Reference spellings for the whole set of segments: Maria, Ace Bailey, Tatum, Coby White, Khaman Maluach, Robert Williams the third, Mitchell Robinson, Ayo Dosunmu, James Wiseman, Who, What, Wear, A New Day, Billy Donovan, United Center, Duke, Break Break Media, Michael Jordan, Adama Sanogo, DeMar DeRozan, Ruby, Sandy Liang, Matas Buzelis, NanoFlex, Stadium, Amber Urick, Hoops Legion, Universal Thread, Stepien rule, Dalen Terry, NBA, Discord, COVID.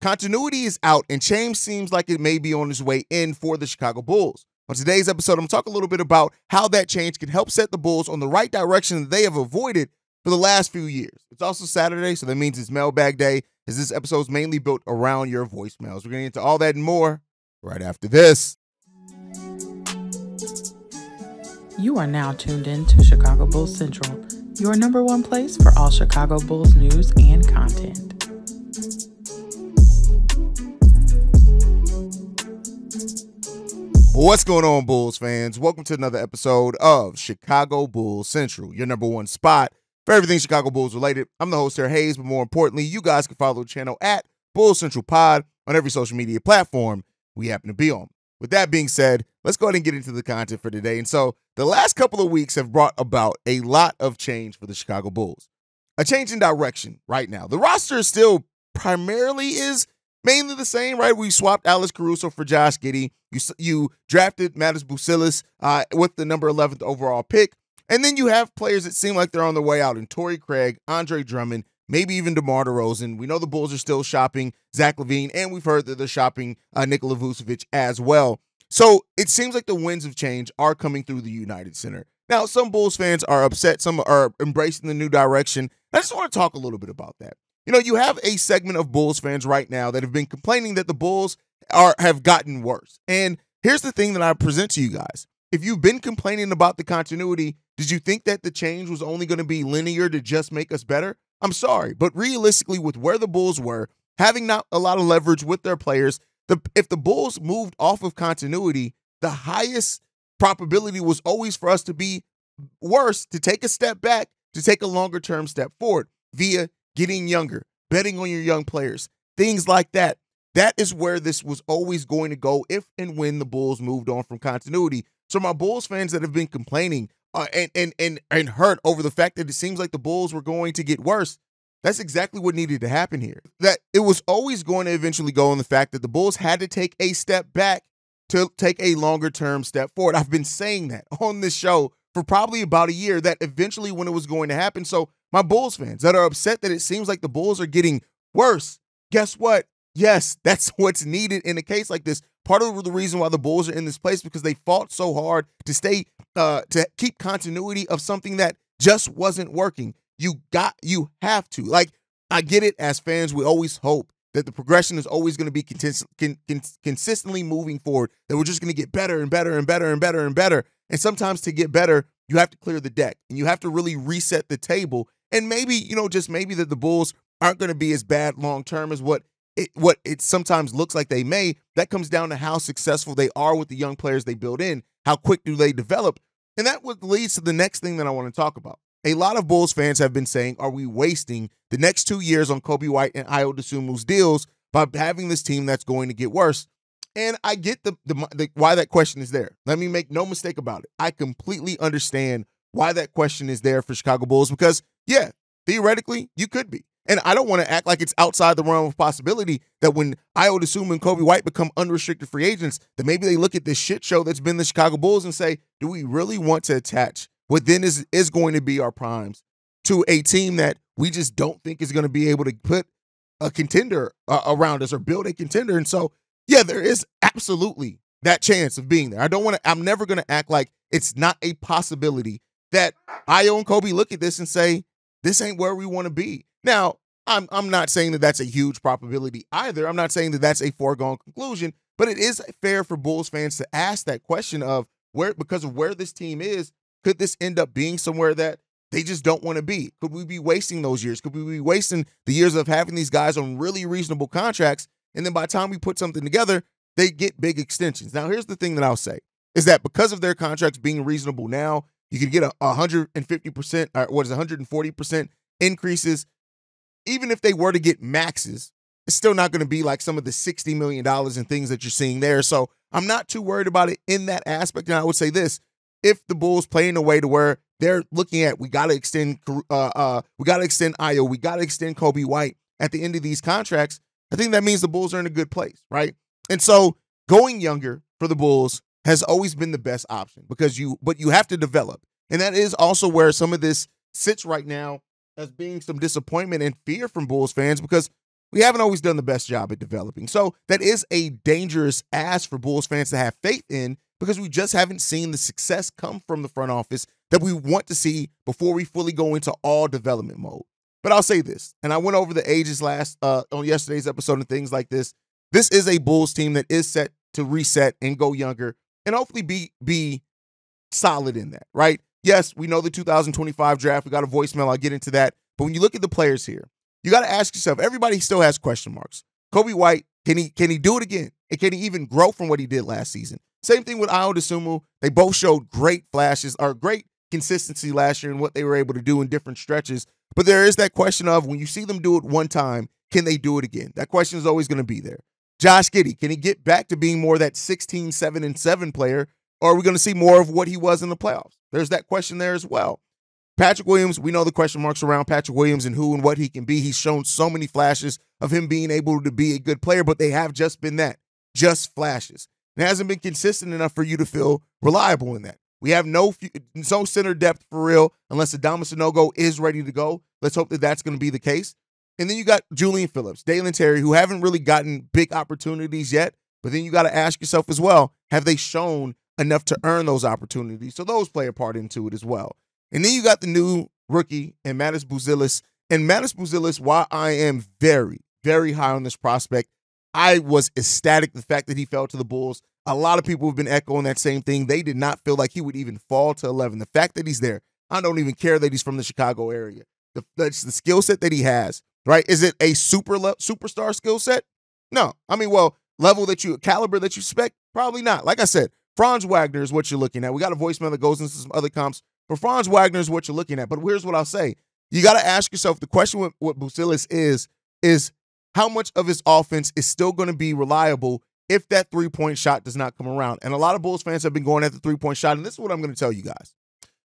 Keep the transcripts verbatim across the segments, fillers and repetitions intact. Continuity is out, and change seems like it may be on its way in for the Chicago Bulls. On today's episode, I'm going to talk a little bit about how that change can help set the Bulls on the right direction that they have avoided for the last few years. It's also Saturday, so that means it's mailbag day, as this episode is mainly built around your voicemails. We're going to get into all that and more right after this. You are now tuned in to Chicago Bulls Central, your number one place for all Chicago Bulls news and content. What's going on, Bulls fans? Welcome to another episode of Chicago Bulls Central, your number one spot for everything Chicago Bulls related. I'm the host here, Haize, but more importantly, you guys can follow the channel at Bulls Central Pod on every social media platform we happen to be on. With that being said, let's go ahead and get into the content for today. And so the last couple of weeks have brought about a lot of change for the Chicago Bulls. A change in direction right now. The roster still primarily is mainly the same, right? We swapped Alex Caruso for Josh Giddey. You you drafted Matas Buzelis uh, with the number eleventh overall pick. And then you have players that seem like they're on their way out in Torrey Craig, Andre Drummond, maybe even DeMar DeRozan. We know the Bulls are still shopping Zach LaVine, and we've heard that they're shopping uh, Nikola Vucevic as well. So it seems like the winds of change are coming through the United Center. Now, some Bulls fans are upset. Some are embracing the new direction. I just want to talk a little bit about that. You know, you have a segment of Bulls fans right now that have been complaining that the Bulls are have gotten worse. And here's the thing that I present to you guys. If you've been complaining about the continuity, did you think that the change was only going to be linear to just make us better? I'm sorry, but realistically, with where the Bulls were, having not a lot of leverage with their players, the, if the Bulls moved off of continuity, the highest probability was always for us to be worse, to take a step back, to take a longer-term step forward via getting younger, betting on your young players, things like that. That is where this was always going to go if and when the Bulls moved on from continuity. So my Bulls fans that have been complaining uh, and, and, and, and hurt over the fact that it seems like the Bulls were going to get worse, that's exactly what needed to happen here. That it was always going to eventually go on the fact that the Bulls had to take a step back to take a longer-term step forward. I've been saying that on this show for probably about a year, that eventually when it was going to happen. So my Bulls fans that are upset that it seems like the Bulls are getting worse, guess what? Yes, that's what's needed in a case like this. Part of the reason why the Bulls are in this place because they fought so hard to stay, uh, to keep continuity of something that just wasn't working. You got, you have to. Like, I get it as fans, we always hope that the progression is always going to be contis- con- con- consistently moving forward, that we're just going to get better and better and better and better and better. And sometimes to get better, you have to clear the deck and you have to really reset the table. And maybe, you know, just maybe that the Bulls aren't going to be as bad long-term as what it, what it sometimes looks like they may. That comes down to how successful they are with the young players they build in, how quick do they develop. And that leads to the next thing that I want to talk about. A lot of Bulls fans have been saying, are we wasting the next two years on Coby White and Ayo Dosunmu's deals by having this team that's going to get worse? And I get the, the, the why that question is there. Let me make no mistake about it. I completely understand why that question is there for Chicago Bulls because, yeah, theoretically, you could be. And I don't want to act like it's outside the realm of possibility that when Ayo Dosunmu and Coby White become unrestricted free agents, that maybe they look at this shit show that's been the Chicago Bulls and say, do we really want to attach what then is, is going to be our primes to a team that we just don't think is going to be able to put a contender uh, around us or build a contender? And so, yeah, there is absolutely that chance of being there. I don't want to, I'm never going to act like it's not a possibility that Ayo and Coby look at this and say, this ain't where we want to be. Now, I'm I'm not saying that that's a huge probability either. I'm not saying that that's a foregone conclusion, but it is fair for Bulls fans to ask that question of where, because of where this team is, could this end up being somewhere that they just don't want to be? Could we be wasting those years? Could we be wasting the years of having these guys on really reasonable contracts, and then by the time we put something together, they get big extensions? Now, here's the thing that I'll say is that because of their contracts being reasonable now, you can get a one hundred fifty percent, or what is one hundred forty percent increases. Even if they were to get maxes, it's still not going to be like some of the sixty million dollars and things that you're seeing there. So I'm not too worried about it in that aspect. And I would say this, if the Bulls play in a way to where they're looking at, we got to extend, uh, uh, we got to extend Ayo, we got to extend Coby White at the end of these contracts, I think that means the Bulls are in a good place, right? And so going younger for the Bulls has always been the best option because you, but you have to develop. And that is also where some of this sits right now as being some disappointment and fear from Bulls fans because we haven't always done the best job at developing. So that is a dangerous ask for Bulls fans to have faith in, because we just haven't seen the success come from the front office that we want to see before we fully go into all development mode. But I'll say this, and I went over the ages last uh, on yesterday's episode and things like this. This is a Bulls team that is set to reset and go younger and hopefully be be solid in that, right? Yes, we know the two thousand twenty-five draft. We got a voicemail. I'll get into that. But when you look at the players here, you got to ask yourself, everybody still has question marks. Coby White, can he can he do it again? And can he even grow from what he did last season? Same thing with Ayo Dosunmu. They both showed great flashes or great consistency last year in what they were able to do in different stretches. But there is that question of, when you see them do it one time, can they do it again? That question is always going to be there. Josh Giddey, can he get back to being more that sixteen, seven, and seven player? Or are we going to see more of what he was in the playoffs? There's that question there as well. Patrick Williams, we know the question marks around Patrick Williams and who and what he can be. He's shown so many flashes of him being able to be a good player, but they have just been that, just flashes. It hasn't been consistent enough for you to feel reliable in that. We have no, no center depth for real unless Adama Sanogo is ready to go. Let's hope that that's going to be the case. And then you got Julian Phillips, Dalen Terry, who haven't really gotten big opportunities yet. But then you got to ask yourself as well, have they shown enough to earn those opportunities? So those play a part into it as well. And then you got the new rookie and Matas Buzelis. And Matas Buzelis, while I am very, very high on this prospect, I was ecstatic the fact that he fell to the Bulls. A lot of people have been echoing that same thing. They did not feel like he would even fall to eleven. The fact that he's there, I don't even care that he's from the Chicago area. The, that's the skill set that he has, right? Is it a super superstar skill set? No. I mean, well, level that you, caliber that you expect? Probably not. Like I said, Franz Wagner is what you're looking at. We got a voicemail that goes into some other comps, but Franz Wagner is what you're looking at. But here's what I'll say. You got to ask yourself, the question with, with Buzelis is, is how much of his offense is still going to be reliable if that three-point shot does not come around? And a lot of Bulls fans have been going at the three-point shot, and this is what I'm going to tell you guys.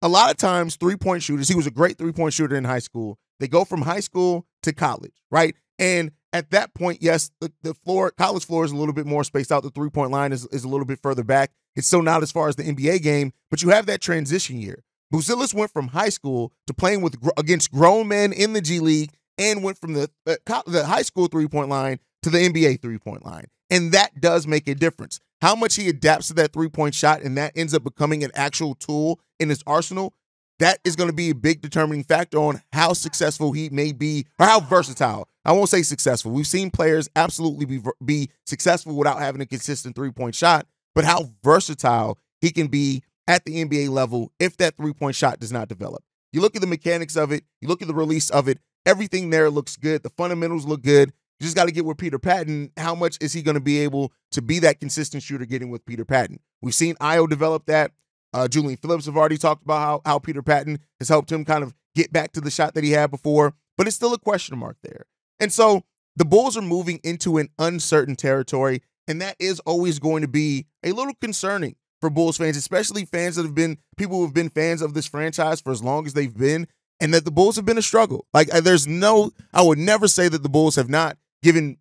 A lot of times, three-point shooters, he was a great three-point shooter in high school. They go from high school to college, right? And at that point, yes, the, the floor, college floor is a little bit more spaced out. The three-point line is, is a little bit further back. It's still not as far as the N B A game, but you have that transition year. Buzelis went from high school to playing with against grown men in the G League, and went from the, uh, the high school three-point line to the N B A three-point line. And that does make a difference. How much he adapts to that three-point shot and that ends up becoming an actual tool in his arsenal, that is going to be a big determining factor on how successful he may be, or how versatile. I won't say successful. We've seen players absolutely be, be successful without having a consistent three-point shot, but how versatile he can be at the N B A level if that three-point shot does not develop. You look at the mechanics of it, you look at the release of it, everything there looks good. The fundamentals look good. You just got to get with Peter Patton. How much is he going to be able to be that consistent shooter getting with Peter Patton? We've seen Ayo develop that. Uh, Julian Phillips have already talked about how, how Peter Patton has helped him kind of get back to the shot that he had before, but it's still a question mark there. And so the Bulls are moving into an uncertain territory, and that is always going to be a little concerning for Bulls fans, especially fans that have been, people who have been fans of this franchise for as long as they've been. And that the Bulls have been a struggle. Like, there's no, I would never say that the Bulls have not given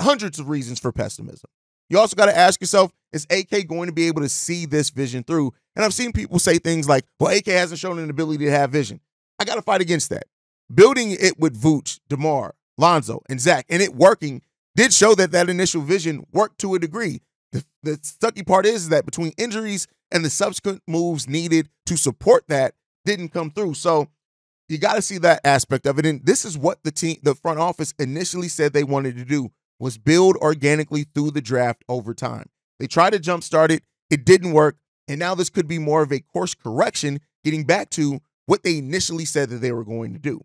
hundreds of reasons for pessimism. You also got to ask yourself, is A K going to be able to see this vision through? And I've seen people say things like, well, A K hasn't shown an ability to have vision. I got to fight against that. Building it with Vooch, DeMar, Lonzo, and Zach, and it working, did show that that initial vision worked to a degree. The, the sucky part is that between injuries and the subsequent moves needed to support that, didn't come through. So you got to see that aspect of it. And this is what the team, the front office initially said they wanted to do, was build organically through the draft over time. They tried to jumpstart it. It didn't work. And now this could be more of a course correction, getting back to what they initially said that they were going to do.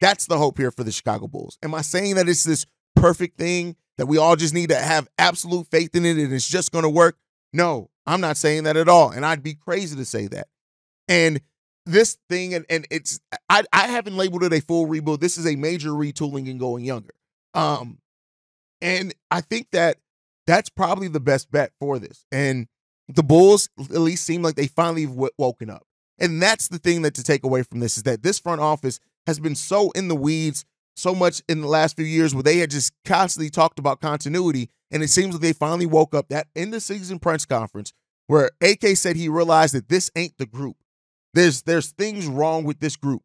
That's the hope here for the Chicago Bulls. Am I saying that it's this perfect thing that we all just need to have absolute faith in it and it's just going to work? No, I'm not saying that at all. And I'd be crazy to say that. And this thing, and, and it's, I, I haven't labeled it a full rebuild. This is a major retooling and going younger. Um, and I think that that's probably the best bet for this. And the Bulls at least seem like they finally have w woken up. And that's the thing that to take away from this is that this front office has been so in the weeds so much in the last few years where they had just constantly talked about continuity. And it seems like they finally woke up. That in the season press conference where A K said he realized that this ain't the group. There's, there's things wrong with this group,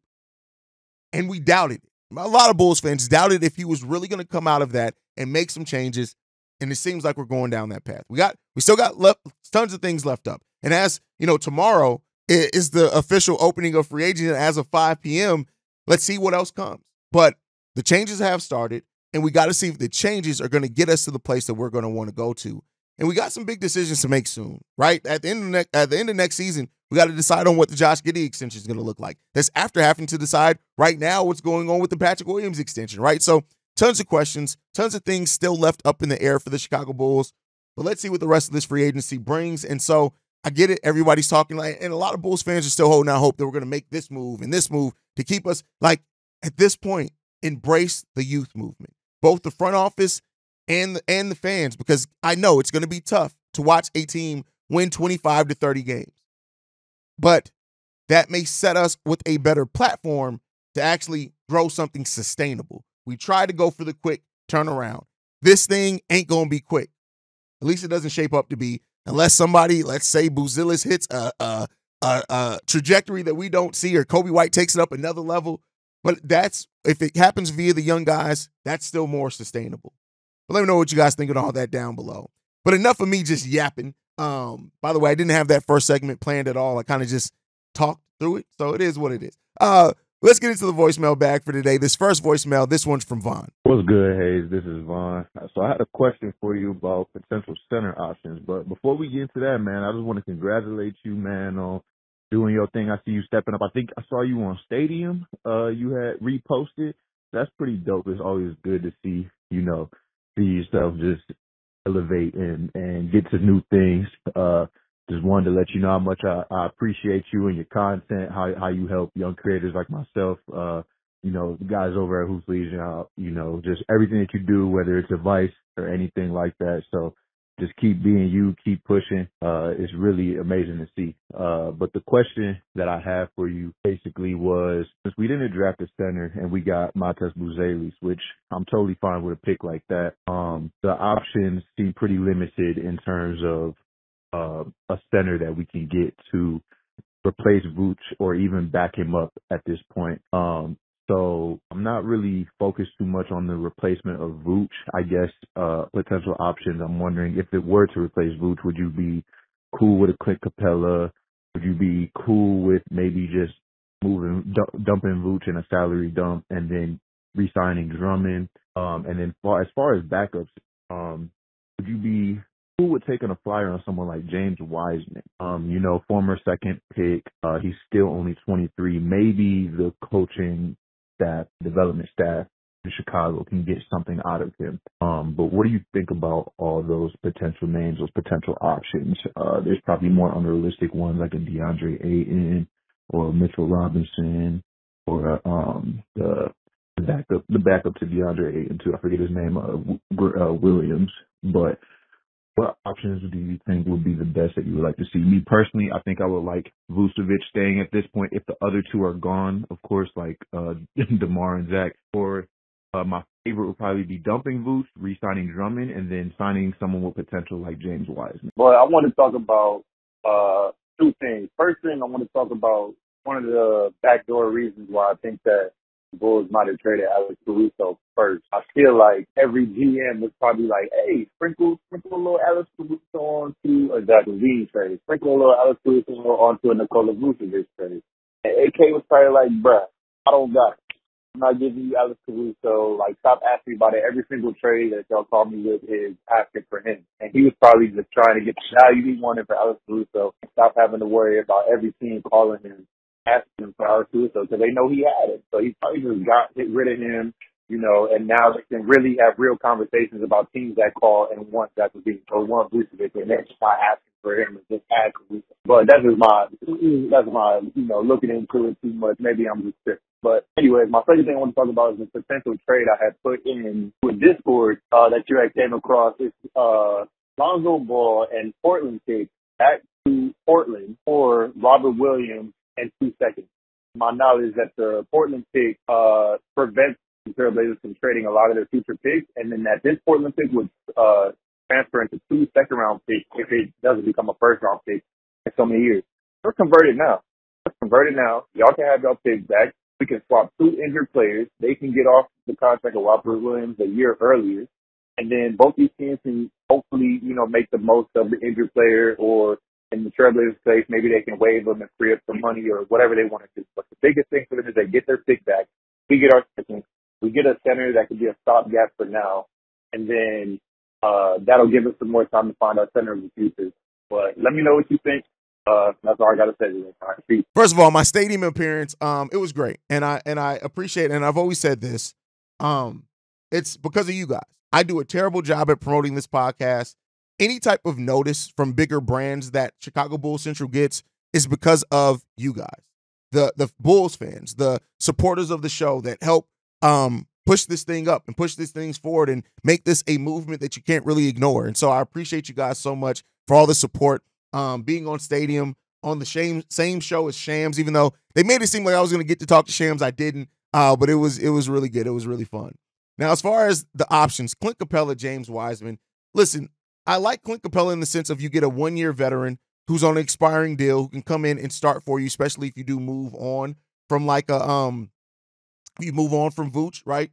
and we doubted it. a lot of Bulls fans doubted if he was really going to come out of that and make some changes. And it seems like we're going down that path. We got, we still got left, tons of things left up. And as you know, tomorrow is the official opening of free agency as of five p m Let's see what else comes. But the changes have started, and we got to see if the changes are going to get us to the place that we're going to want to go to. And we got some big decisions to make soon, right? At the end of next, at the end of next season, we got to decide on what the Josh Giddey extension is going to look like. That's after having to decide right now what's going on with the Patrick Williams extension, right? So tons of questions, tons of things still left up in the air for the Chicago Bulls. But let's see what the rest of this free agency brings. And so I get it. Everybody's talking like, and a lot of Bulls fans are still holding out hope that we're going to make this move and this move to keep us, like, at this point, embrace the youth movement, both the front office and the, and the fans, because I know it's going to be tough to watch a team win twenty-five to thirty games. But that may set us with a better platform to actually grow something sustainable. We try to go for the quick turnaround. This thing ain't going to be quick. At least it doesn't shape up to be, unless somebody, let's say Buzelis hits a, a, a, a trajectory that we don't see, or Coby White takes it up another level. But that's, if it happens via the young guys, that's still more sustainable. But let me know what you guys think of all that down below. But enough of me just yapping. Um, by the way, I didn't have that first segment planned at all. I kind of just talked through it. So it is what it is. Uh, Let's get into the voicemail bag for today. This first voicemail, this one's from Vaughn. What's good, Haize? This is Vaughn. So I had a question for you about potential center options. But before we get into that, man, I just want to congratulate you, man, on doing your thing. I see you stepping up. I think I saw you on Stadium. Uh, you had reposted. That's pretty dope. It's always good to see, you know, see yourself just elevate and, and get to new things. Uh, Just wanted to let you know how much I, I appreciate you and your content, how how you help young creators like myself, uh, you know, the guys over at Hoops Legion, how, you know, just everything that you do, whether it's advice or anything like that. So just keep being you, keep pushing. Uh, it's really amazing to see. Uh, but the question that I have for you basically was, since we didn't draft a center and we got Matas Buzelis, which I'm totally fine with a pick like that, um, the options seem pretty limited in terms of Uh, a center that we can get to replace Vooch or even back him up at this point. Um, so I'm not really focused too much on the replacement of Vooch. I guess uh, potential options, I'm wondering, if it were to replace Vooch, would you be cool with a Clint Capela? Would you be cool with maybe just moving, d- dumping Vooch in a salary dump and then re-signing Drummond? Um, and then far, as far as backups, um, would you be Who would take a flyer on someone like James Wiseman? Um, you know, former second pick. Uh, he's still only twenty-three. Maybe the coaching staff, development staff in Chicago can get something out of him. Um, but what do you think about all those potential names, those potential options? Uh, there's probably more unrealistic ones like a DeAndre Ayton or Mitchell Robinson or uh, um, the, the backup, the backup to DeAndre Ayton too. I forget his name, uh, uh, Williams, but. What options do you think would be the best that you would like to see? Me personally, I think I would like Vucevic staying at this point. If the other two are gone, of course, like uh, DeMar and Zach, or uh, my favorite would probably be dumping Vuce, re-signing Drummond, and then signing someone with potential like James Wiseman. Well, I want to talk about uh, two things. First thing, I want to talk about one of the backdoor reasons why I think that Bulls might have traded Alex Caruso first. I feel like every G M was probably like, hey, sprinkle, sprinkle a little Alex Caruso onto a Zach LaVine trade. Sprinkle a little Alex Caruso onto a Nikola Vucevic trade. And A K was probably like, bruh, I don't got it. I'm not giving you Alex Caruso. Like, stop asking about it. Every single trade that y'all called me with is asking for him. And he was probably just trying to get the value he wanted for Alex Caruso. Stop having to worry about every team calling him, asking him for Alex Caruso, because they know he had it. So he probably just got get rid of him, you know, and now they can really have real conversations about teams that call and want that to be, or want Vucevic, and they're just not asking for him and just add Caruso. But that's just my, that's my, you know, looking into it too much. Maybe I'm just sick. But anyways, my second thing I want to talk about is the potential trade I had put in with Discord uh, that you had came across. It's uh, Lonzo Ball and Portland kick back to Portland for Robert Williams and two seconds. My knowledge is that the Portland pick uh, prevents the Trailblazers from trading a lot of their future picks, and then that this Portland pick would uh, transfer into two second-round picks if it doesn't become a first-round pick in so many years. We're converted now. We're converted now. Y'all can have y'all picks back. we can swap two injured players. They can get off the contract of Robert Williams a year earlier. And then both these teams can hopefully, you know, make the most of the injured player, or in the Trailblazers' case, maybe they can waive them and free up some money or whatever they want to do. But the biggest thing for them is they get their pick back. We get our second. We get a center that could be a stopgap for now. And then uh, that'll give us some more time to find our center in the future. But let me know what you think. Uh, that's all I got to say today. All right, first of all, my stadium appearance, um, it was great. And I, and I appreciate it. And I've always said this. Um, it's because of you guys. I do a terrible job at promoting this podcast. Any type of notice from bigger brands that Chicago Bulls Central gets is because of you guys, the the Bulls fans, the supporters of the show that help um, push this thing up and push these things forward and make this a movement that you can't really ignore. And so I appreciate you guys so much for all the support, um, being on Stadium, on the same, same show as Shams, even though they made it seem like I was going to get to talk to Shams. I didn't, uh, but it was it was really good. It was really fun. Now, as far as the options, Clint Capela, James Wiseman, listen, I like Clint Capela in the sense of you get a one-year veteran who's on an expiring deal who can come in and start for you, especially if you do move on from like a, um, you move on from Vooch, right?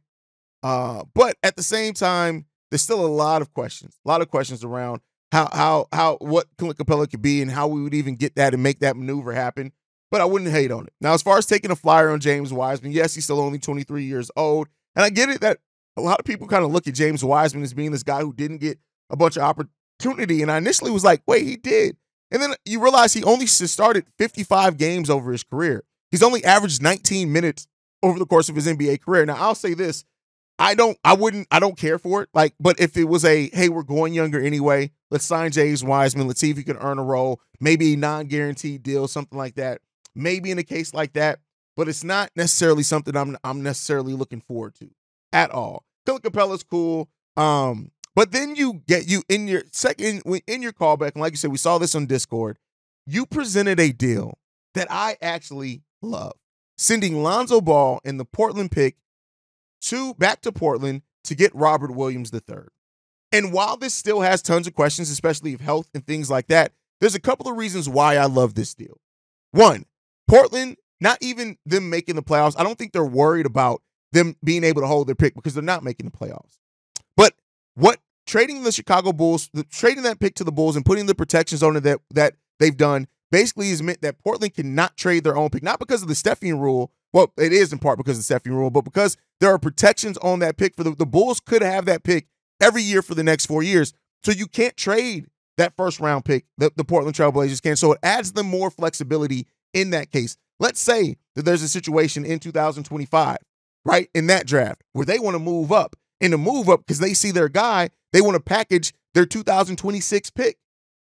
Uh, but at the same time, there's still a lot of questions, a lot of questions around how, how, how, what Clint Capela could be and how we would even get that and make that maneuver happen. But I wouldn't hate on it. Now, as far as taking a flyer on James Wiseman, yes, he's still only twenty-three years old. And I get it that a lot of people kind of look at James Wiseman as being this guy who didn't get a bunch of opportunity. And I initially was like, wait, he did. And then you realize he only started fifty-five games over his career. He's only averaged nineteen minutes over the course of his N B A career. Now, I'll say this. I don't, I wouldn't, I don't care for it. Like, but if it was a, hey, we're going younger anyway, let's sign James Wiseman. Let's see if he can earn a role, maybe a non-guaranteed deal, something like that. Maybe in a case like that. But it's not necessarily something I'm I'm necessarily looking forward to at all. Clint Capela's cool, um, but then you get you in your second in your callback, and like you said, we saw this on Discord. You presented a deal that I actually love, sending Lonzo Ball and the Portland pick to back to Portland to get Robert Williams the third. And while this still has tons of questions, especially of health and things like that, there's a couple of reasons why I love this deal. One, Portland. Not even them making the playoffs. I don't think they're worried about them being able to hold their pick because they're not making the playoffs. But what trading the Chicago Bulls, the, trading that pick to the Bulls and putting the protections on it that, that they've done basically has meant that Portland cannot trade their own pick. Not because of the Stepien rule. Well, it is in part because of the Stepien rule, but because there are protections on that pick. For the, the Bulls could have that pick every year for the next four years. So you can't trade that first round pick that the Portland Trail Blazers can. So it adds them more flexibility in that case. Let's say that there's a situation in two thousand twenty-five, right, in that draft where they want to move up. And to move up, because they see their guy, they want to package their two thousand twenty-six pick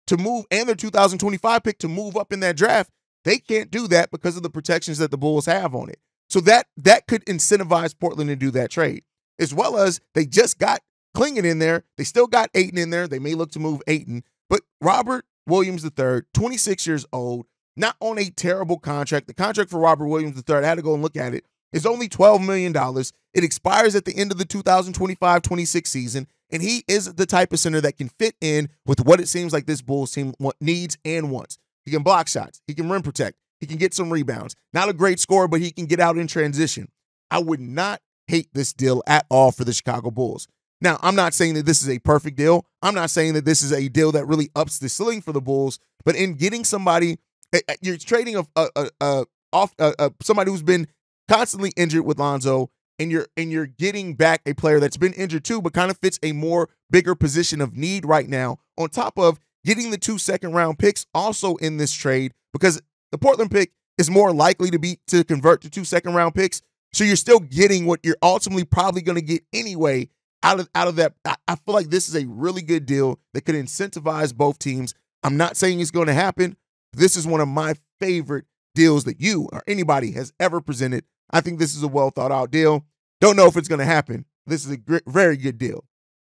to move and their two thousand twenty-five pick to move up in that draft. They can't do that because of the protections that the Bulls have on it. So that that could incentivize Portland to do that trade, as well as they just got Klingin in there. They still got Ayton in there. They may look to move Ayton. But Robert Williams the third, twenty-six years old, not on a terrible contract. The contract for Robert Williams the third, I had to go and look at it, is only twelve million dollars. It expires at the end of the two thousand twenty-five twenty-six season, and he is the type of center that can fit in with what it seems like this Bulls team needs and wants. He can block shots. He can rim protect. He can get some rebounds. Not a great scorer, but he can get out in transition. I would not hate this deal at all for the Chicago Bulls. Now, I'm not saying that this is a perfect deal. I'm not saying that this is a deal that really ups the ceiling for the Bulls, but in getting somebody – you're trading a, a, a, a off a, a, somebody who's been constantly injured with Lonzo, and you're and you're getting back a player that's been injured too, but kind of fits a more bigger position of need right now. On top of getting the two second round picks also in this trade, because the Portland pick is more likely to be to convert to two second round picks, so you're still getting what you're ultimately probably going to get anyway out of out of that. I, I feel like this is a really good deal that could incentivize both teams. I'm not saying it's going to happen. This is one of my favorite deals that you or anybody has ever presented. I think this is a well-thought-out deal. Don't know if it's going to happen. This is a great, very good deal.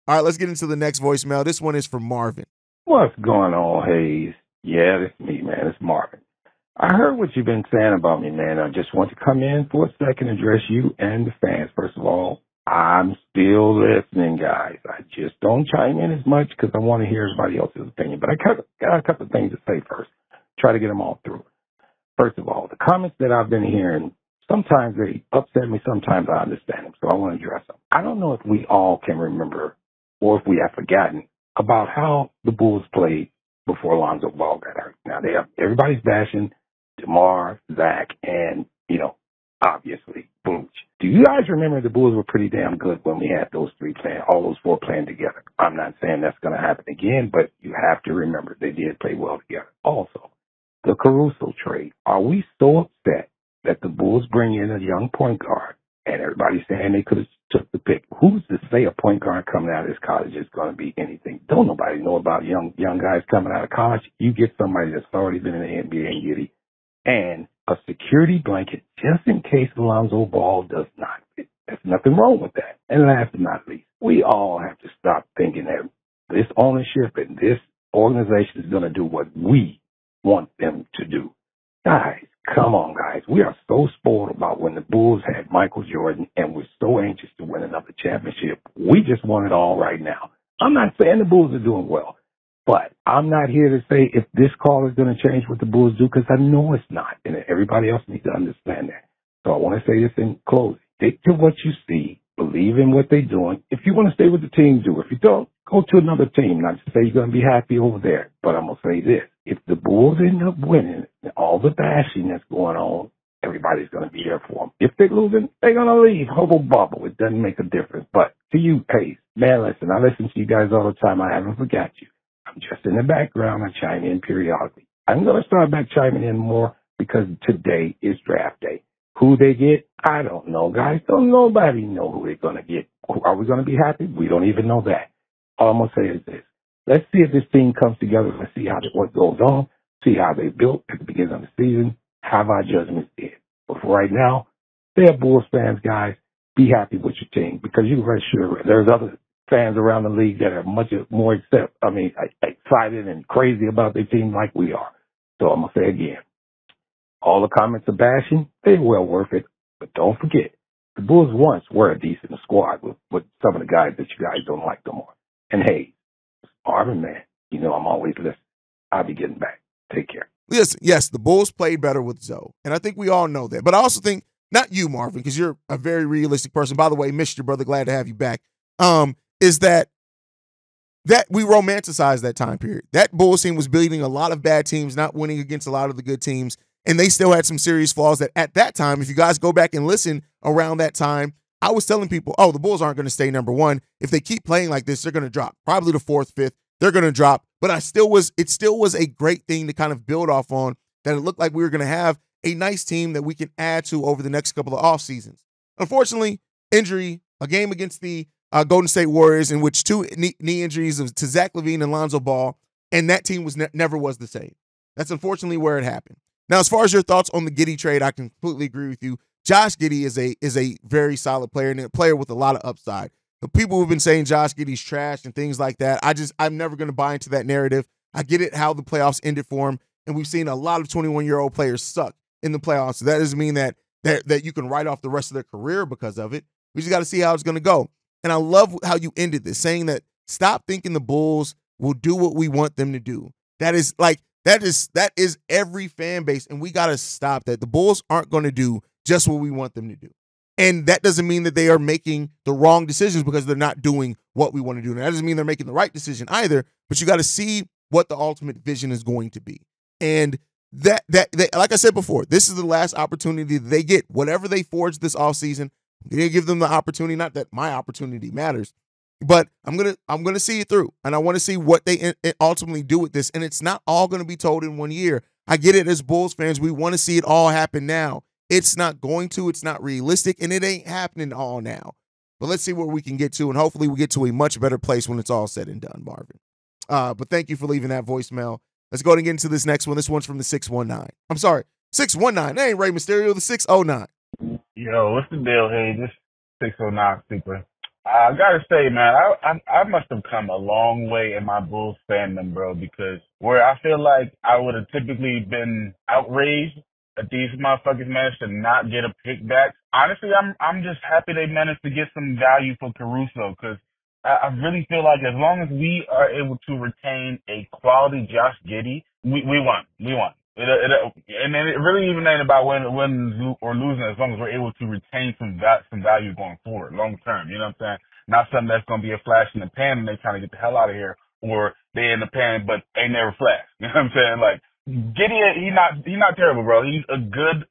All right, let's get into the next voicemail. This one is from Marvin. What's going on, Haize? Yeah, it's me, man. It's Marvin. I heard what you've been saying about me, man. I just want to come in for a second and address you and the fans. First of all, I'm still listening, guys. I just don't chime in as much because I want to hear everybody else's opinion. But I got a couple of things to say first. Try to get them all through. First of all, the comments that I've been hearing sometimes they upset me, sometimes I understand them, so I want to address them. I don't know if we all can remember or if we have forgotten about how the Bulls played before Lonzo Ball got hurt. Now, they have, everybody's bashing DeMar, Zach, and, you know, obviously, Booch. Do you guys remember the Bulls were pretty damn good when we had those three playing, all those four playing together? I'm not saying that's going to happen again, but you have to remember they did play well together. Also, the Caruso trade. Are we so upset that the Bulls bring in a young point guard and everybody's saying they could have took the pick? Who's to say a point guard coming out of this college is going to be anything? Don't nobody know about young young guys coming out of college. You get somebody that's already been in the N B A and Giddey, and a security blanket just in case Lonzo Ball does not fit. There's nothing wrong with that. And last but not least, we all have to stop thinking that this ownership and this organization is going to do what we want them to do. Guys, come on, guys. We are so spoiled about when the Bulls had Michael Jordan and we're so anxious to win another championship. We just want it all right now. I'm not saying the Bulls are doing well, but I'm not here to say if this call is going to change what the Bulls do, because I know it's not, and everybody else needs to understand that. So I want to say this in closing. Stick to what you see. Believe in what they're doing. If you want to stay with the team, do. If you don't, go to another team. Not to say you're going to be happy over there, but I'm going to say this. If the Bulls end up winning, all the bashing that's going on, everybody's going to be here for them. If they're losing, they're going to leave. Hobo bubble. It doesn't make a difference. But to you, Pace, man, listen, I listen to you guys all the time. I haven't forgot you. I'm just in the background. I chime in periodically. I'm going to start back chiming in more because today is draft day. Who they get, I don't know, guys. Don't nobody know who they're going to get. Are we going to be happy? We don't even know that. All I'm going to say is this. Let's see if this team comes together. Let's see how what goes on, see how they built at the beginning of the season, have our judgments in. But for right now, they're Bulls fans, guys. Be happy with your team because you can rest sure there's other fans around the league that are much more except, I mean, excited and crazy about their team like we are. So I'm going to say again, all the comments are bashing. They're well worth it. But don't forget, the Bulls once were a decent squad with, with some of the guys that you guys don't like no more. And, hey, Marvin, man, you know I'm always listening. I'll be getting back. Take care. Listen, yes, the Bulls played better with Zoe, and I think we all know that. But I also think, not you, Marvin, because you're a very realistic person. By the way, missed your brother. Glad to have you back. Um, is that that we romanticize that time period. That Bulls team was beating a lot of bad teams, not winning against a lot of the good teams, and they still had some serious flaws that at that time, if you guys go back and listen around that time, I was telling people, oh, the Bulls aren't going to stay number one. If they keep playing like this, they're going to drop. Probably the fourth, fifth, they're going to drop. But I still was, it still was a great thing to kind of build off on, that it looked like we were going to have a nice team that we can add to over the next couple of off seasons. Unfortunately, injury, a game against the uh, Golden State Warriors in which two knee injuries of, to Zach LaVine and Lonzo Ball, and that team was ne never was the same. That's unfortunately where it happened. Now, as far as your thoughts on the Giddey trade, I completely agree with you. Josh Giddey is a is a very solid player and a player with a lot of upside. The people who've been saying Josh Giddey's trash and things like that, I just I'm never going to buy into that narrative. I get it how the playoffs ended for him, and we've seen a lot of twenty-one-year-old players suck in the playoffs. So that doesn't mean that that that you can write off the rest of their career because of it. We just got to see how it's going to go. And I love how you ended this, saying that stop thinking the Bulls will do what we want them to do. That is like that is that is every fan base, and we got to stop that. The Bulls aren't going to do just what we want them to do. And that doesn't mean that they are making the wrong decisions because they're not doing what we want to do. And that doesn't mean they're making the right decision either, but you got to see what the ultimate vision is going to be. And that, that, that, like I said before, this is the last opportunity that they get. Whatever they forge this offseason, they give them the opportunity, not that my opportunity matters, but I'm going to, I'm going to see it through. And I want to see what they ultimately do with this. And it's not all going to be told in one year. I get it as Bulls fans. We want to see it all happen now. It's not going to, it's not realistic, and it ain't happening all now. But let's see where we can get to, and hopefully we get to a much better place when it's all said and done, Marvin. Uh, but thank you for leaving that voicemail. Let's go ahead and get into this next one. This one's from the six one nine. I'm sorry, six one nine. That ain't Rey Mysterio, the six oh nine. Yo, what's the deal here? This six oh nine super. I got to say, man, I, I, I must have come a long way in my Bulls fandom, bro, because where I feel like I would have typically been outraged that these motherfuckers managed to not get a pick back. Honestly, I'm I'm just happy they managed to get some value for Caruso, because I, I really feel like as long as we are able to retain a quality Josh Giddey, we, we won. We won. It, it, and then it really even ain't about winning win or losing as long as we're able to retain some va- some value going forward, long term. You know what I'm saying? Not something that's going to be a flash in the pan and they trying to get the hell out of here, or they in the pan but they never flash. You know what I'm saying? Like, Giddey, he not he not terrible, bro. He's a good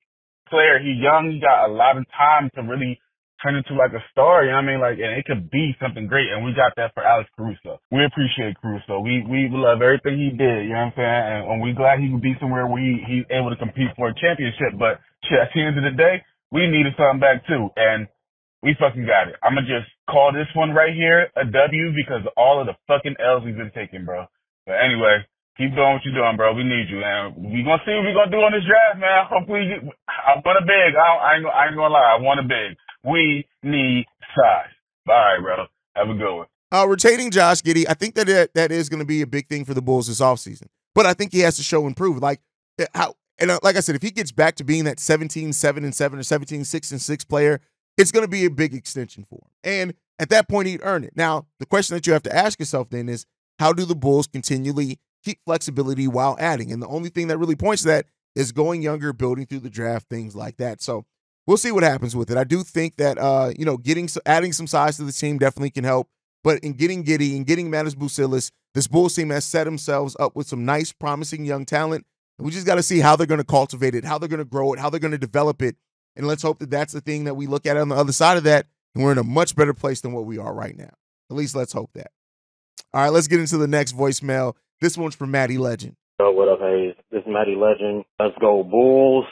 player. He's young. He got a lot of time to really turn into like a star. You know what I mean? Like, and it could be something great. And we got that for Alex Caruso. We appreciate Caruso. We we love everything he did. You know what I'm saying? And, and we're glad he could be somewhere where he, he's able to compete for a championship. But shit, at the end of the day, we needed something back too, and we fucking got it. I'm gonna just call this one right here a W because of all of the fucking L's we've been taking, bro. But anyway. Keep doing what you're doing, bro. We need you, man. We're going to see what we're going to do on this draft, man. Hopefully, you, I want a big. I, I ain't, ain't going to lie. I want a big. We need size. All right, bro. Have a good one. Uh, retaining Josh Giddey, I think that it, that is going to be a big thing for the Bulls this offseason. But I think he has to show and prove. Like, how, and like I said, if he gets back to being that seventeen seven and seven or seventeen six and six player, it's going to be a big extension for him. And at that point, he'd earn it. Now, the question that you have to ask yourself then is, how do the Bulls continually keep flexibility while adding? And the only thing that really points to that is going younger, building through the draft, things like that. So we'll see what happens with it. I do think that, uh, you know, getting adding some size to the team definitely can help. But in getting Giddey and getting Matas Buzelis, this Bulls team has set themselves up with some nice, promising young talent. And we just got to see how they're going to cultivate it, how they're going to grow it, how they're going to develop it. And let's hope that that's the thing that we look at on the other side of that, and we're in a much better place than what we are right now. At least let's hope that. All right, let's get into the next voicemail. This one's from Matty Legend. Oh, what up, Haize? This is Matty Legend. Let's go Bulls.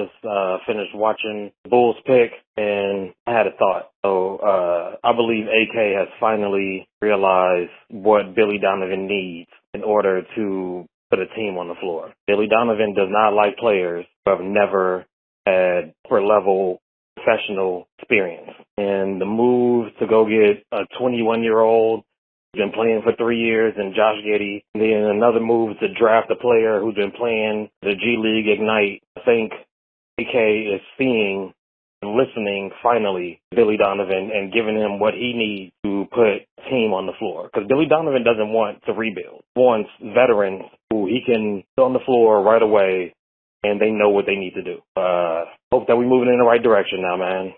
Just uh, finished watching Bulls pick, and I had a thought. So uh, I believe A K has finally realized what Billy Donovan needs in order to put a team on the floor. Billy Donovan does not like players who have never had poor-level professional experience. And the move to go get a twenty-one-year-old been playing for three years and Josh Giddey. And then another move to draft a player who's been playing the G League Ignite. I think A K is seeing and listening finally to Billy Donovan and giving him what he needs to put a team on the floor. Because Billy Donovan doesn't want to rebuild. He wants veterans who he can put on the floor right away and they know what they need to do. Uh, hope that we're moving in the right direction now, man.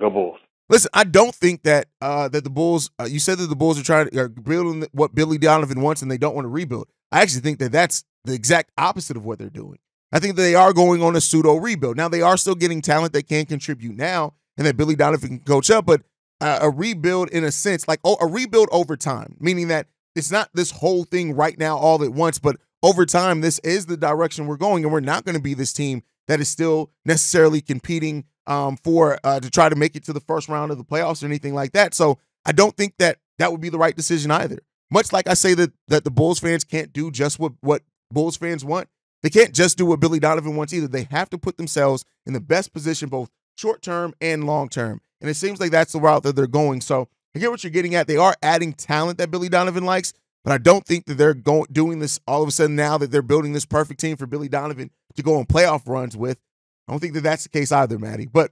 Go Bulls. Listen, I don't think that uh, that the Bulls, uh, you said that the Bulls are trying to are building what Billy Donovan wants and they don't want to rebuild. I actually think that that's the exact opposite of what they're doing. I think they are going on a pseudo rebuild. Now, they are still getting talent that can contribute now and that Billy Donovan can coach up, but uh, a rebuild in a sense, like oh, a rebuild over time, meaning that it's not this whole thing right now all at once, but over time, this is the direction we're going, and we're not going to be this team that is still necessarily competing Um, for uh, to try to make it to the first round of the playoffs or anything like that. So I don't think that that would be the right decision either. Much like I say that that the Bulls fans can't do just what, what Bulls fans want, they can't just do what Billy Donovan wants either. They have to put themselves in the best position, both short-term and long-term. And it seems like that's the route that they're going. So I get what you're getting at. They are adding talent that Billy Donovan likes, but I don't think that they're going doing this all of a sudden now that they're building this perfect team for Billy Donovan to go on playoff runs with. I don't think that that's the case either, Matty. But,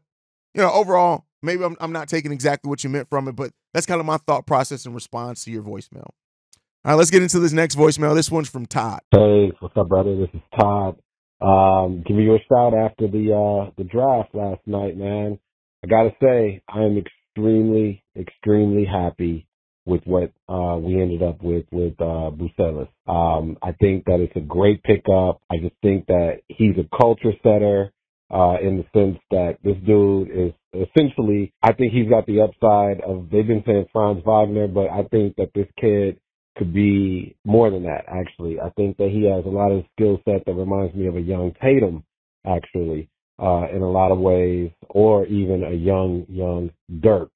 you know, overall, maybe I'm, I'm not taking exactly what you meant from it, but that's kind of my thought process in response to your voicemail. All right, let's get into this next voicemail. This one's from Todd. Hey, what's up, brother? This is Todd. Um, giving you a shout after the uh, the draft last night, man. I got to say, I am extremely, extremely happy with what uh, we ended up with with uh, Buzelis. Um, I think that it's a great pickup. I just think that he's a culture setter. Uh, in the sense that this dude is essentially, I think he's got the upside of, they've been saying Franz Wagner, but I think that this kid could be more than that, actually. I think that he has a lot of skill set that reminds me of a young Tatum, actually, uh, in a lot of ways, or even a young, young Dirk.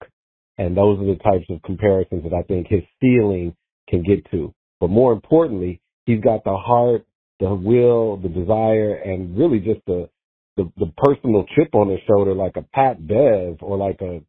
And those are the types of comparisons that I think his ceiling can get to. But more importantly, he's got the heart, the will, the desire, and really just the The, the personal chip on his shoulder, like a Pat Bev or like a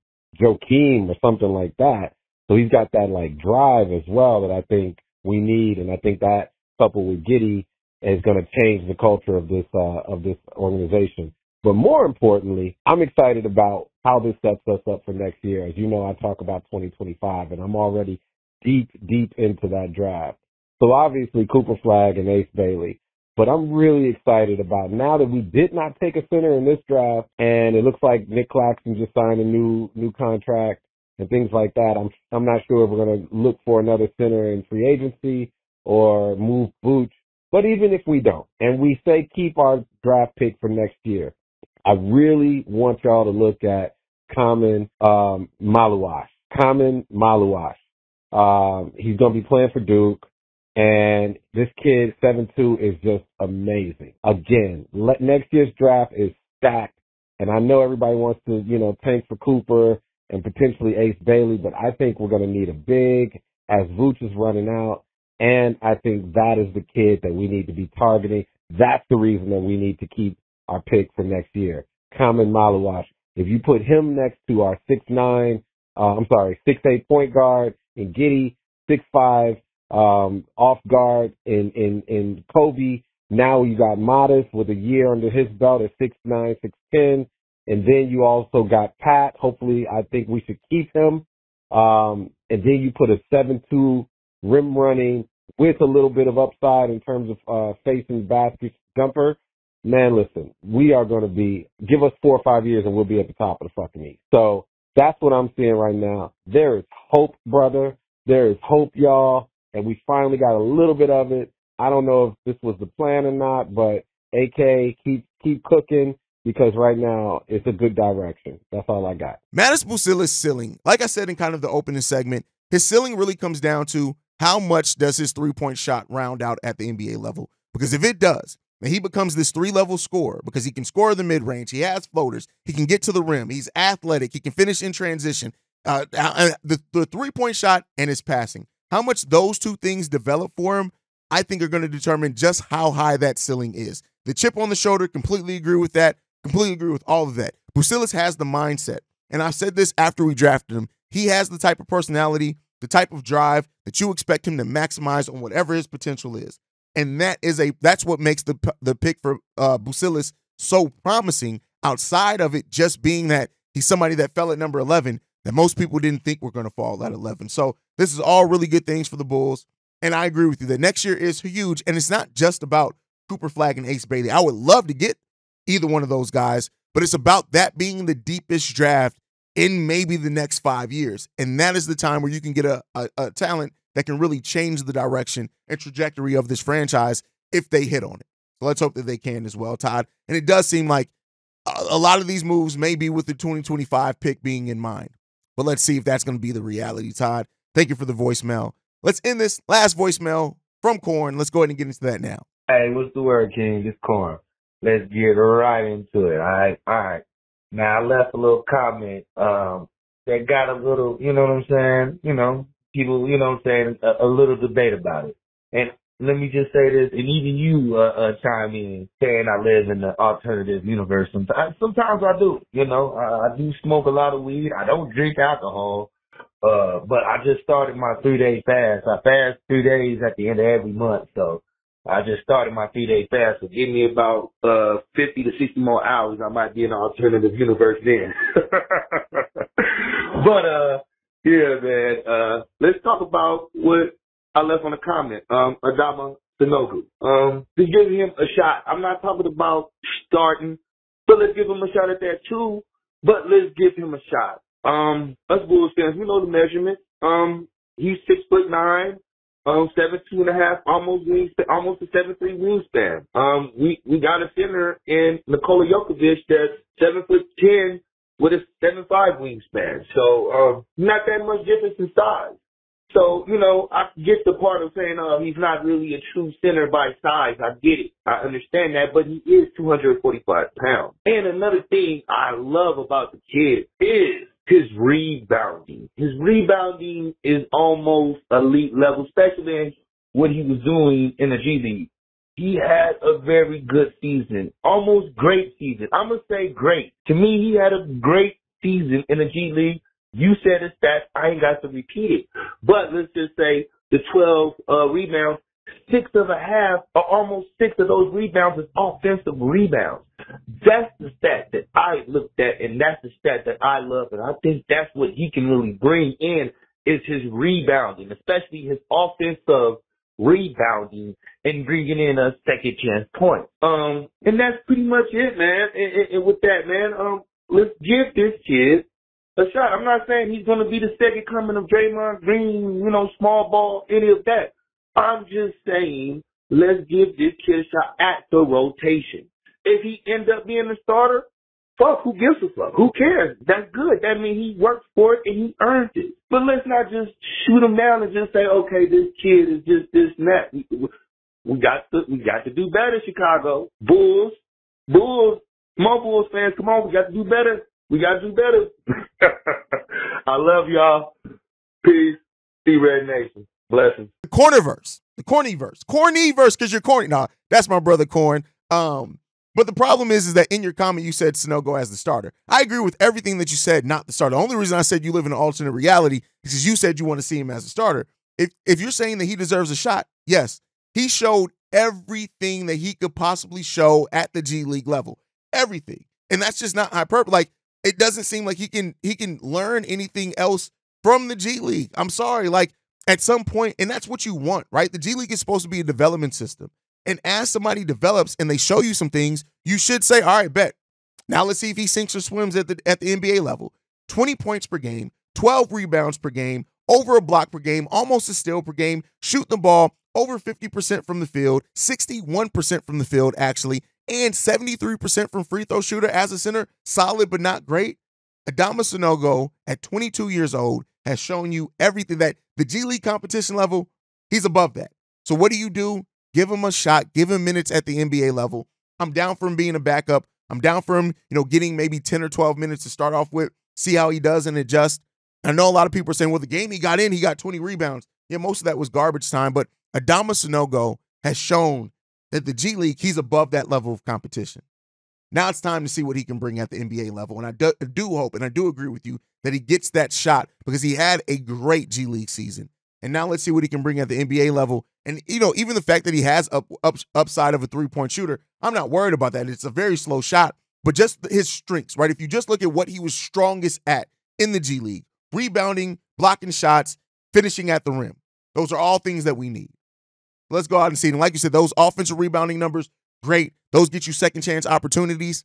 Joakim or something like that. So he's got that like drive as well that I think we need, and I think that coupled with Giddey is going to change the culture of this uh, of this organization. But more importantly, I'm excited about how this sets us up for next year. As you know, I talk about twenty twenty-five, and I'm already deep, deep into that draft. So obviously, Cooper Flagg and Ace Bailey. But I'm really excited about now that we did not take a center in this draft, and it looks like Nick Claxton just signed a new new contract and things like that. I'm I'm not sure if we're going to look for another center in free agency or move Vooch. But even if we don't, and we say keep our draft pick for next year, I really want y'all to look at Khaman um, Maluach. Khaman Maluach. Um, he's going to be playing for Duke. And this kid, seven two, is just amazing. Again, let, next year's draft is stacked. And I know everybody wants to, you know, tank for Cooper and potentially Ace Bailey, but I think we're going to need a big as Vooch is running out. And I think that is the kid that we need to be targeting. That's the reason that we need to keep our pick for next year. Khaman Maluach. If you put him next to our six nine, uh, I'm sorry, six eight point guard in Giddey, six five um, off guard in, in, in Coby. Now you got Matas with a year under his belt at six nine, six ten. And then you also got Pat. Hopefully, I think we should keep him. Um, and then you put a seven two rim running with a little bit of upside in terms of uh, facing basket jumper. Man, listen, we are going to be, give us four or five years and we'll be at the top of the fucking East. So that's what I'm seeing right now. There is hope, brother. There is hope, y'all. And we finally got a little bit of it. I don't know if this was the plan or not, but A K, keep, keep cooking. Because right now, it's a good direction. That's all I got. Matas Buzelis' ceiling, like I said in kind of the opening segment, his ceiling really comes down to how much does his three-point shot round out at the N B A level. Because if it does, and he becomes this three-level scorer because he can score the mid-range, he has floaters, he can get to the rim, he's athletic, he can finish in transition, uh, the, the three-point shot and his passing. How much those two things develop for him, I think are going to determine just how high that ceiling is. The chip on the shoulder, completely agree with that. Completely agree with all of that. Buzelis has the mindset, and I've said this after we drafted him. He has the type of personality, the type of drive that you expect him to maximize on whatever his potential is, and that is a that's what makes the the pick for uh, Buzelis so promising. Outside of it, just being that he's somebody that fell at number eleven that most people didn't think were going to fall at eleven. So this is all really good things for the Bulls, and I agree with you that next year is huge, and it's not just about Cooper Flagg and Ace Bailey. I would love to get either one of those guys, but it's about that being the deepest draft in maybe the next five years. And that is the time where you can get a, a, a talent that can really change the direction and trajectory of this franchise if they hit on it. So let's hope that they can as well, Todd. And it does seem like a, a lot of these moves may be with the twenty twenty-five pick being in mind. But let's see if that's going to be the reality, Todd. Thank you for the voicemail. Let's end this last voicemail from Corn. Let's go ahead and get into that now. Hey, what's the word, King? It's Corn. Let's get right into it, all right? All right. Now, I left a little comment um, that got a little, you know what I'm saying, you know, people, you know what I'm saying, a, a little debate about it. And let me just say this, and even you uh, uh, chime in, saying I live in the alternative universe. Sometimes, sometimes I do, you know. I, I do smoke a lot of weed. I don't drink alcohol, uh, but I just started my three-day fast. I fast three days at the end of every month, so. I just started my three-day fast, so give me about uh, fifty to sixty more hours. I might be in an alternative universe then. But, uh, yeah, man, uh, let's talk about what I left on the comment, um, Adama Sanogo. Um, Let's give him a shot. I'm not talking about starting, but let's give him a shot at that too, but let's give him a shot. Um, us Bulls fans, we know the measurement. Um, He's six foot nine. Um, seven two and a half, almost wingspan, almost a seven three wingspan. Um, we we got a center in Nikola Jokic that's seven foot ten with a seven five wingspan. So um, not that much difference in size. So you know, I get the part of saying uh, he's not really a true center by size. I get it, I understand that, but he is two hundred forty five pounds. And another thing I love about the kid is his rebounding. His rebounding is almost elite level, especially in what he was doing in the G League. He had a very good season, almost great season. I'm going to say great. To me, he had a great season in the G League. You said the stats. I ain't got to repeat it. But let's just say the twelve uh, rebounds, six of a half, or almost six of those rebounds is offensive rebounds. That's the stat that I looked at, and that's the stat that I love, and I think that's what he can really bring in is his rebounding, especially his offensive rebounding, and bringing in a second chance point. Um, and that's pretty much it, man. And, and, and with that, man, um, let's give this kid a shot. I'm not saying he's going to be the second coming of Draymond Green, you know, small ball, any of that. I'm just saying let's give this kid a shot at the rotation. If he ends up being a starter, fuck, who gives a fuck? Who cares? That's good. That means he worked for it and he earned it. But let's not just shoot him down and just say, okay, this kid is just this and that. We got to, we got to do better, Chicago. Bulls, Bulls, more Bulls fans, come on, we got to do better. We got to do better. I love y'all. Peace. See Red Nation. Blessings. The cornerverse. The cornyverse. Cornyverse because you're corny. Nah, that's my brother Corn. Um... But the problem is, is that in your comment, you said Sanogo as the starter. I agree with everything that you said, not the starter. The only reason I said you live in an alternate reality is because you said you want to see him as a starter. If, if you're saying that he deserves a shot, yes, he showed everything that he could possibly show at the G League level. Everything. And that's just not hyperbole. Like, it doesn't seem like he can, he can learn anything else from the G League. I'm sorry. Like, at some point, and that's what you want, right? The G League is supposed to be a development system. And as somebody develops and they show you some things, you should say, all right, bet. Now let's see if he sinks or swims at the, at the N B A level. twenty points per game, twelve rebounds per game, over a block per game, almost a steal per game, shoot the ball over fifty percent from the field, sixty-one percent from the field actually, and seventy-three percent from free throw shooter as a center, solid but not great. Adama Sanogo at twenty-two years old has shown you everything that the G League competition level, he's above that. So what do you do? Give him a shot. Give him minutes at the N B A level. I'm down for him being a backup. I'm down for him, you know, getting maybe ten or twelve minutes to start off with, see how he does and adjust. I know a lot of people are saying, well, the game he got in, he got twenty rebounds. Yeah, most of that was garbage time, but Adama Sanogo has shown that the G League, he's above that level of competition. Now it's time to see what he can bring at the N B A level, and I do, I do hope, and I do agree with you, that he gets that shot because he had a great G League season. And now let's see what he can bring at the N B A level. And, you know, even the fact that he has up, up upside of a three-point shooter, I'm not worried about that. It's a very slow shot, but just his strengths, right? If you just look at what he was strongest at in the G League, rebounding, blocking shots, finishing at the rim. Those are all things that we need. Let's go out and see. And like you said, those offensive rebounding numbers, great. Those get you second chance opportunities.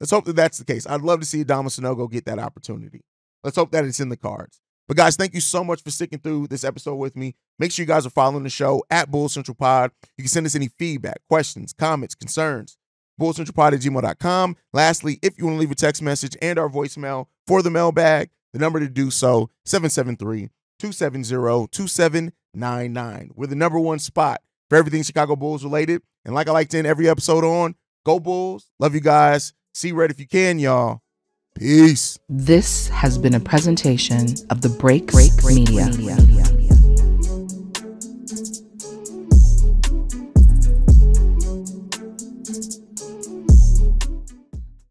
Let's hope that that's the case. I'd love to see Adama Sanogo get that opportunity. Let's hope that it's in the cards. But, guys, thank you so much for sticking through this episode with me. Make sure you guys are following the show at Bulls Central Pod. You can send us any feedback, questions, comments, concerns, bullscentralpod at gmail dot com. Lastly, if you want to leave a text message and our voicemail for the mailbag, the number to do so, seven seven three, two seven zero, two seven nine nine. We're the number one spot for everything Chicago Bulls related. And like I like to end every episode on, go Bulls. Love you guys. See Red if you can, y'all. Peace. This has been a presentation of the Break Break Media. Media.